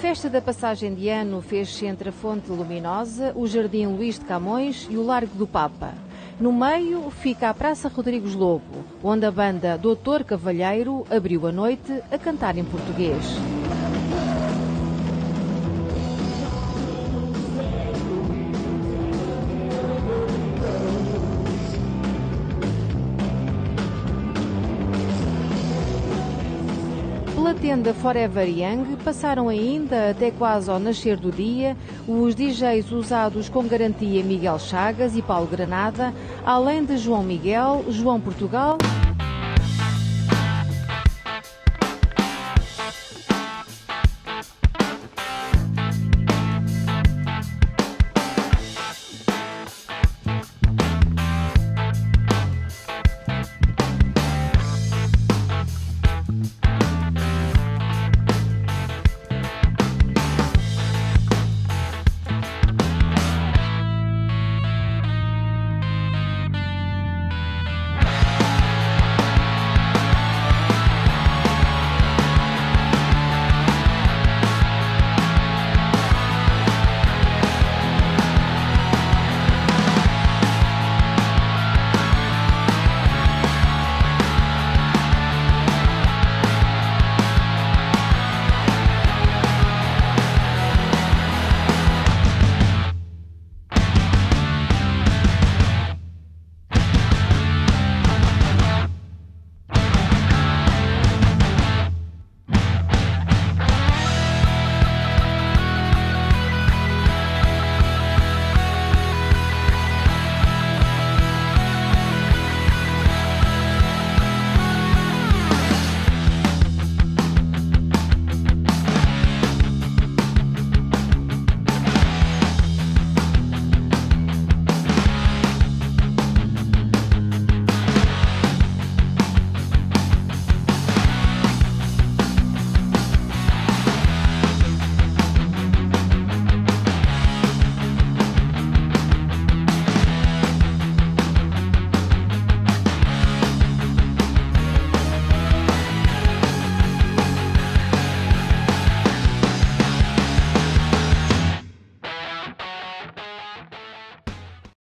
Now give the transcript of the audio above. festa da passagem de ano fez-se entre a Fonte Luminosa, o Jardim Luís de Camões e o Largo do Papa. No meio fica a Praça Rodrigues Lobo, onde a banda Doutor Cavalheiro abriu a noite a cantar em português. Pela tenda Forever Young passaram ainda, até quase ao nascer do dia, os DJs usados com garantia Miguel Chagas e Paulo Granada, além de João Miguel, João Portugal...